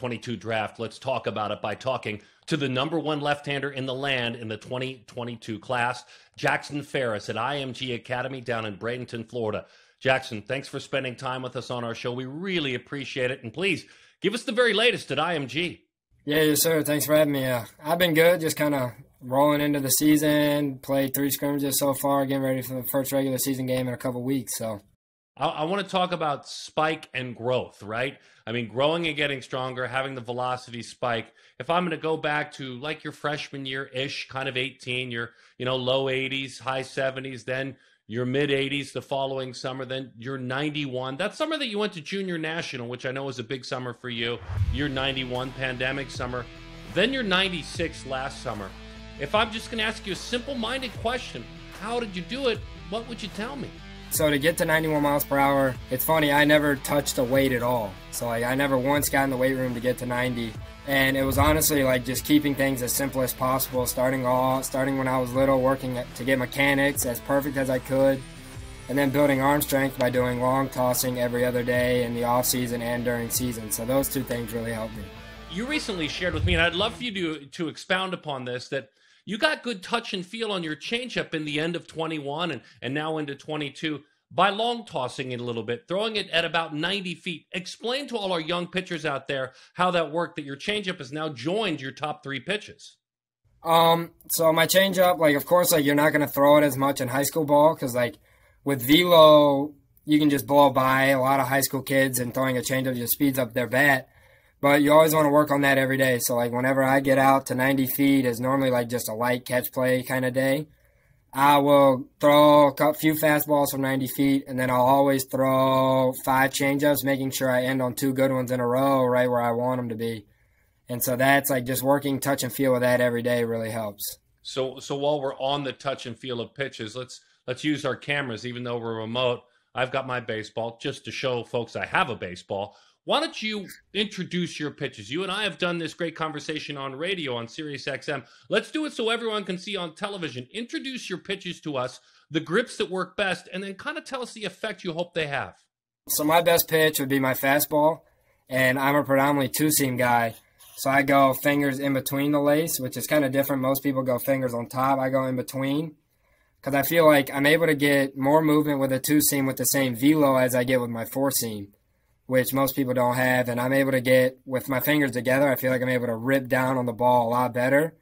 2022 draft. Let's talk about it by talking to the number one left-hander in the land in the 2022 class, Jackson Ferris at IMG Academy down in Bradenton, Florida. Jackson, thanks for spending time with us on our show. We really appreciate it. And please give us the very latest at IMG. Yeah, yes, sir. Thanks for having me. I've been good, just kind of rolling into the season, played 3 scrimmages so far, getting ready for the first regular season game in a couple weeks. So I want to talk about spike and growth, right? I mean, growing and getting stronger, having the velocity spike. If I'm going to go back to like your freshman year-ish, kind of 18, you're, low 80s, high 70s, then your mid 80s the following summer, then you're 91. That summer that you went to Junior National, which I know was a big summer for you, you're 91, pandemic summer, then you're 96 last summer. If I'm just going to ask you a simple-minded question, how did you do it? What would you tell me? So to get to 91 miles per hour, it's funny, I never touched a weight at all. So I never once got in the weight room to get to 90. And it was honestly like just keeping things as simple as possible, starting when I was little, working to get mechanics as perfect as I could, and then building arm strength by doing long tossing every other day in the off season and during season. So those two things really helped me. You recently shared with me, and I'd love for you to expound upon this, that you got good touch and feel on your changeup in the end of 21 and now into 22 by long tossing it a little bit, throwing it at about 90 feet. Explain to all our young pitchers out there how that worked, that your changeup has now joined your top 3 pitches. So my changeup, of course, you're not going to throw it as much in high school ball because, with velo, you can just blow by a lot of high school kids, and throwing a changeup just speeds up their bat. But you always want to work on that every day. So, whenever I get out to 90 feet is normally, just a light catch play kind of day. I will throw a few fastballs from 90 feet, and then I'll always throw 5 changeups, making sure I end on 2 good ones in a row right where I want them to be. And so that's, just working touch and feel with that every day really helps. So while we're on the touch and feel of pitches, let's use our cameras, even though we're remote. I've got my baseball just to show folks I have a baseball. Why don't you introduce your pitches? You and I have done this great conversation on radio on SiriusXM. Let's do it so everyone can see on television. Introduce your pitches to us, the grips that work best, and then kind of tell us the effect you hope they have. So my best pitch would be my fastball, and I'm a predominantly two-seam guy. So I go fingers in between the lace, which is kind of different. Most people go fingers on top. I go in between because I feel like I'm able to get more movement with a two-seam with the same velo as I get with my four-seam, which most people don't have, and I'm able to get, with my fingers together, I feel like I'm able to rip down on the ball a lot better,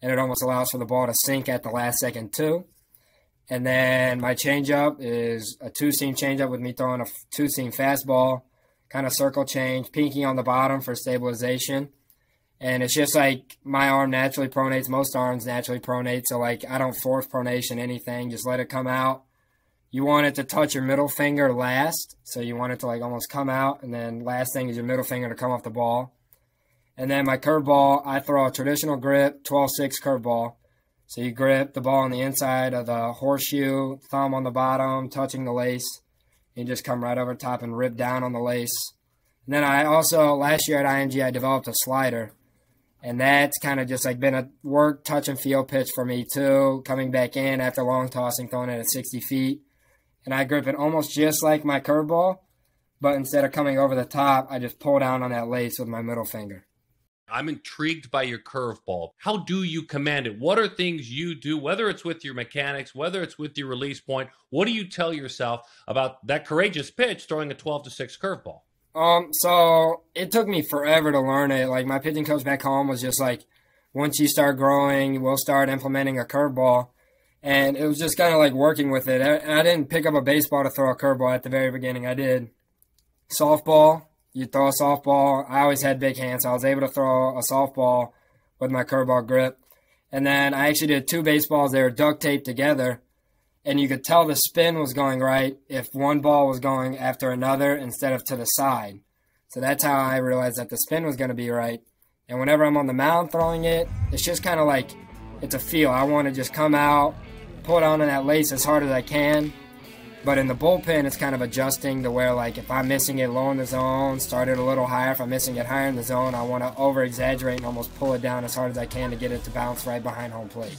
and it almost allows for the ball to sink at the last second too. And then my changeup is a two-seam changeup with me throwing a two-seam fastball, kind of circle change, pinky on the bottom for stabilization. And it's just my arm naturally pronates, most arms naturally pronate, so I don't force pronation, anything, just let it come out. You want it to touch your middle finger last, so you want it to almost come out, and then last thing is your middle finger to come off the ball. And then my curveball, I throw a traditional grip, 12-6 curveball. So you grip the ball on the inside of the horseshoe, thumb on the bottom, touching the lace. You just come right over top and rip down on the lace. And then I also, last year at IMG, I developed a slider. And that's kind of just been a work, touch, and feel pitch for me too, coming back in after long tossing, throwing it at 60 feet. And I grip it almost just like my curveball, but instead of coming over the top, I just pull down on that lace with my middle finger. I'm intrigued by your curveball. How do you command it? What are things you do, whether it's with your mechanics, whether it's with your release point? What do you tell yourself about that courageous pitch, throwing a 12-6 curveball? So it took me forever to learn it. My pitching coach back home was just once you start growing, we'll start implementing a curveball. And it was just kind of working with it. I didn't pick up a baseball to throw a curveball at the very beginning. I did softball. You throw a softball. I always had big hands, so I was able to throw a softball with my curveball grip. And then I actually did 2 baseballs. They were duct taped together, and you could tell the spin was going right if one ball was going after another instead of to the side. So that's how I realized that the spin was going to be right. And whenever I'm on the mound throwing it, it's just kind of it's a feel. I want to just come out, pull down on that lace as hard as I can, but in the bullpen it's kind of adjusting to where if I'm missing it low in the zone, start it a little higher. If I'm missing it higher in the zone, I want to over exaggerate and almost pull it down as hard as I can to get it to bounce right behind home plate.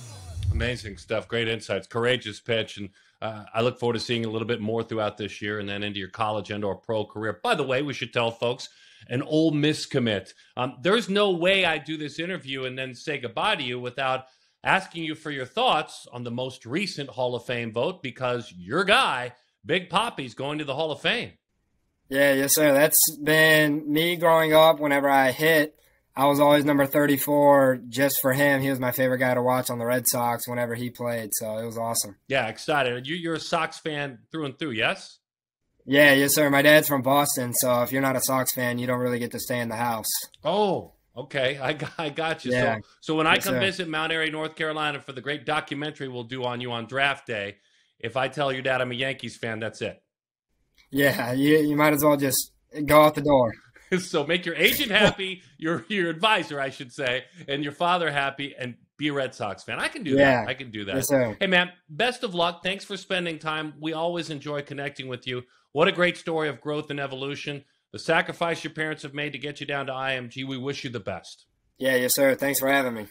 Amazing stuff. Great insights. Courageous pitch, and I look forward to seeing a little bit more throughout this year and then into your college and or pro career. By the way, we should tell folks an Ole Miss commit. There's no way I do this interview and then say goodbye to you without asking you for your thoughts on the most recent Hall of Fame vote, because your guy, Big Papi, is going to the Hall of Fame. Yeah, yes, sir. That's been me growing up. Whenever I hit, I was always number 34 just for him. He was my favorite guy to watch on the Red Sox whenever he played, so it was awesome. Yeah, excited. You're a Sox fan through and through, yes? Yeah, yes, sir. My dad's from Boston, so if you're not a Sox fan, you don't really get to stay in the house. Oh, okay. I got you. Yeah. So when I come visit Mount Airy, North Carolina for the great documentary we'll do on you on draft day, if I tell your dad I'm a Yankees fan, that's it. Yeah, you might as well just go out the door. So make your agent happy, your advisor, I should say, and your father happy, and be a Red Sox fan. I can do that. I can do that. Yes, sir. Hey, man, best of luck. Thanks for spending time. We always enjoy connecting with you. What a great story of growth and evolution. The sacrifice your parents have made to get you down to IMG. We wish you the best. Yeah, yes, sir. Thanks for having me.